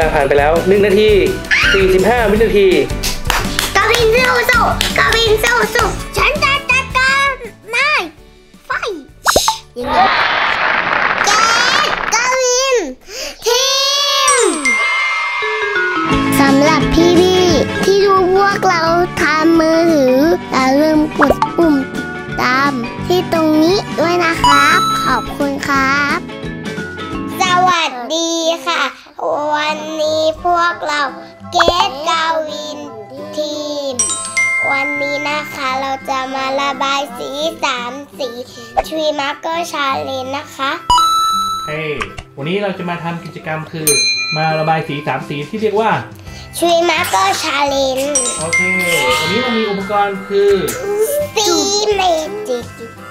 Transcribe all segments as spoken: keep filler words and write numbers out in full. ลาผ่านไปแล้วหนึ่งนาทีสี่สิบห้าวินาทีกวินสู้สู้กวินสู้สู้ฉันจะจัดการนายไฟยังไงแกกวินทีมสำหรับพี่พี่ที่ดูพวกเราทำมือถืออย่าลืมกดปุ่มติดตามที่ตรงนี้ด้วยนะครับขอบคุณครับสวัสดีค่ะวันนี้พวกเราเกตกวินทีมวันนี้นะคะเราจะมาระบายสีสามสีทรีมาร์เกอร์ชาเลนจ์นะคะเฮ้ hey, วันนี้เราจะมาทำกิจกรรมคือมาระบายสีสามสีที่เรียกว่าทรีมาร์เกอร์ชาเลนจ์โอเควันนี้เรามีอุปกรณ์คือสีเมจิก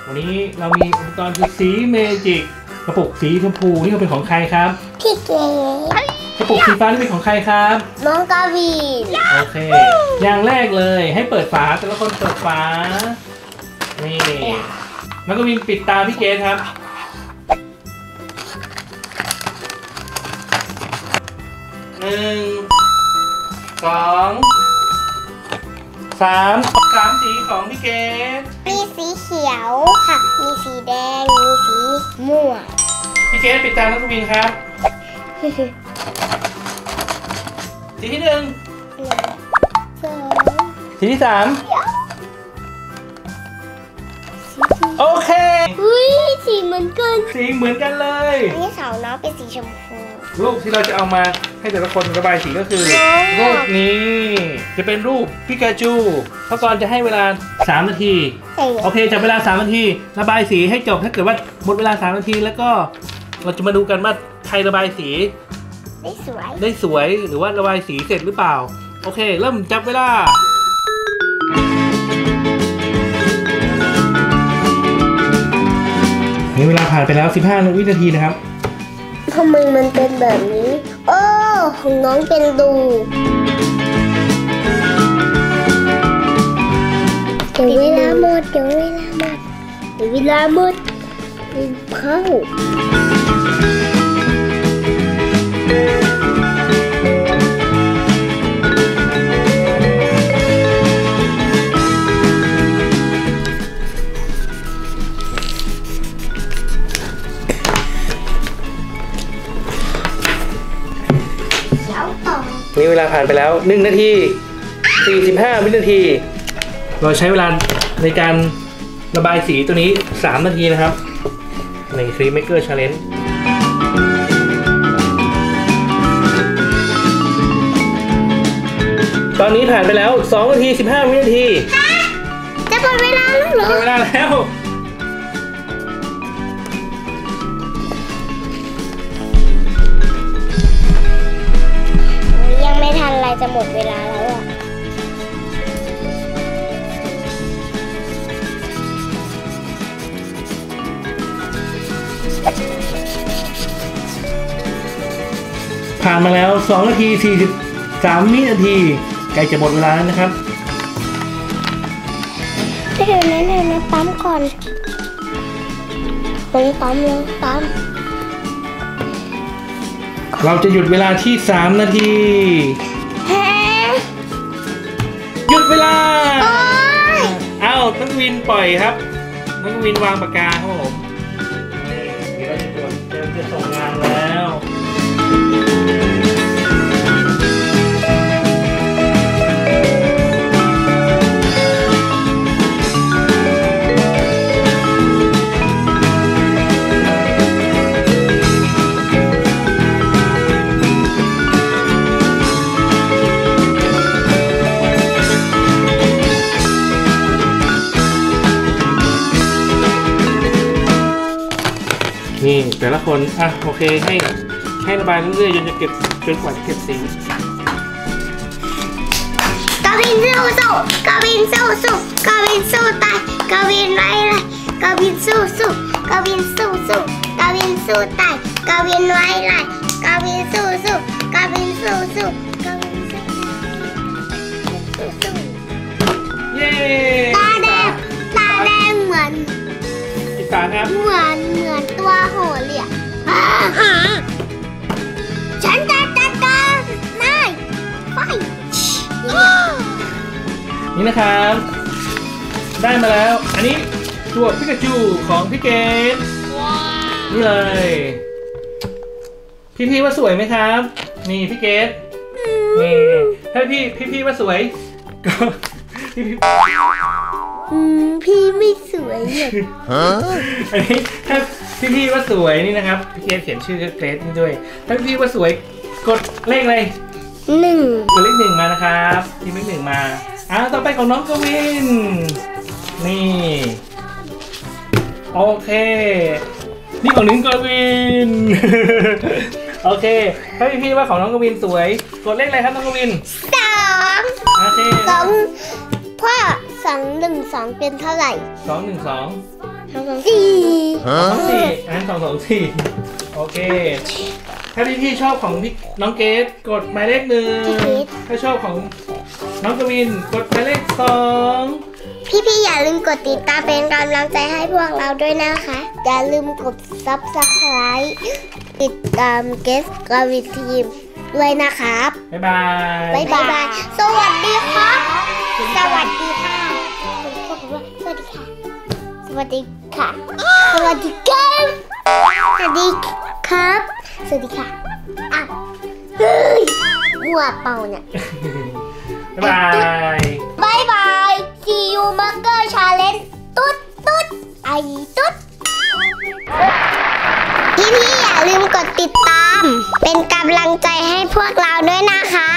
วันนี้เรามีอุปกรณ์คือสีเมจิกกระปุกสีชมพูนี่เป็นของใครครับพี่เก๋กระปุกสีฟ้านี่เป็นของใครครับน้องกวินโอเคอย่างแรกเลยให้เปิดฝาแต่ละคนเปิดฝานี่น้องกวินปิดตาพี่เก๋ครับหนึ่งสองสามสามสีของพี่เก๋มีสีเขียวค่ะมีสีแดงมีสีม่วงพี่เก๋ปิดตาน้องกวินครับสีที่หนึ่งสีที่สามโอเคอุ้ยสีเหมือนกันสีเหมือนกันเลยนี่สาวน้องเป็นสีชมพูรูปที่เราจะเอามาให้แต่ละคนระบายสีก็คือรูปนี้จะเป็นรูปปิกาจูเพราะก่อนจะให้เวลาสามนาทีโอเคจับเวลาสามนาทีระบายสีให้จบถ้าเกิดว่าหมดเวลาสามนาทีแล้วก็เราจะมาดูกันว่าใครระบายสีได้สวยได้สวยหรือว่าระบายสีเสร็จหรือเปล่าโอเคเริ่มจับเวลานี่เวลาผ่านไปแล้วสิบห้าวินาทีนะครับทำไมมันเป็นแบบนี้โอ้ของน้องเป็นดูเดี๋ยวเวลาหมดเดี๋ยวเวลาหมดเดี๋ยวเวลาหมดเป็นเข้านี่เวลาผ่านไปแล้วหนึ่งนาทีสี่สิบห้าวินาทีเราใช้เวลาในการระบายสีตัวนี้สามนาทีนะครับในทรีมาร์เกอร์ชาเลนจ์ตอนนี้ผ่านไปแล้วสองนาทีสิบห้าวินาทีจะหมดเวลาแล้วเหรอหมดเวลาแล้วจะหมดเวลาแล้วอ่ะผ่านมาแล้วสองนาทีสี่สิบสามวินาทีใกล้จะหมดเวลาแล้วนะครับเดี๋ยวนะเดี๋ยวนะปั๊มก่อนปั๊มปั๊มเลยปั๊มเราจะหยุดเวลาที่สามนาทีหยุดเวลาเอ้านักวินปล่อยครับนักวินวางปากกาครับผมเดี๋ยวเราจะส่งงานแล้วนี่แต่ละคนอ่ะโอเคให้ให้ระบายเรื่อยๆจนจะเก็บจนกว่าจะเก็บสีกวินสู้สู้กวินสู้สู้กวินสู้ตายกวินไว้เลยกวินสู้สู้กวินสู้สู้กวินสู้ตายกวินไว้เลยกวินสู้สู้กวินสู้สู้กวินสู้สู้เย้ตาแดงตาแดงเหมือนเหมือนเหมือนตัวโหเหลี่ยมฉันจะจัดการ นี่นะครับได้มาแล้วอันนี้ตัวพิกาจูของพี่เกดนี่เลยพี่พี่ว่าสวยไหมครับนี่พี่เกดนี่ถ้าพี่พี่พี่ว่าสวยก็พี่พี่พี่ไม่สวยเลยอันนี้ถ้าพี่พี่ว่าสวยนี่นะครับพี่เกดเขียนชื่อเกรดนี่ด้วยถ้าพี่ว่าสวยกดเลขเลยหนึ่งกดเลขหนึ่งมานะครับพี่เลขหนึ่งมาอ่ะต่อไปของน้องกวินนี่โอเคนี่ของน้องกวินโอเคถ้าพี่พี่ว่าของน้องกวินสวยกดเลขอะไรครับน้องกวินสองโอเคสองพ่อสองหนึ่งสองเป็นเท่าไหร่สองหนึ่งสองสองสองสี่สองสี่อันสองสองสี่โอเคถ้าพี่พี่ชอบของพี่น้องเกดกดหมายเลขหนึ่งถ้าชอบของน้องกวินกดหมายเลขสองพี่พี่อย่าลืมกดติดตามเป็นกำลังใจให้พวกเราด้วยนะคะอย่าลืมกด ซับสไครบ์ ติดตามเกสกวินทีมด้วยนะครับบ๊ายบายบ๊ายบายสวัสดีครับสวัสดีค่ะสวัสดีค่ะสวัสดีค่ะสวัสดีค่ะสวัสดีครับสวัสดีค่ะอ่ะเฮ้ยหัวเป่าเนี่ยบ๊ายบายบ๊ายบาย See you Marker Challenge ตุ๊ดตุ๊ดไอตุ๊ดพี่ๆอย่าลืมกดติดตามเป็นกำลังใจให้พวกเราด้วยนะคะ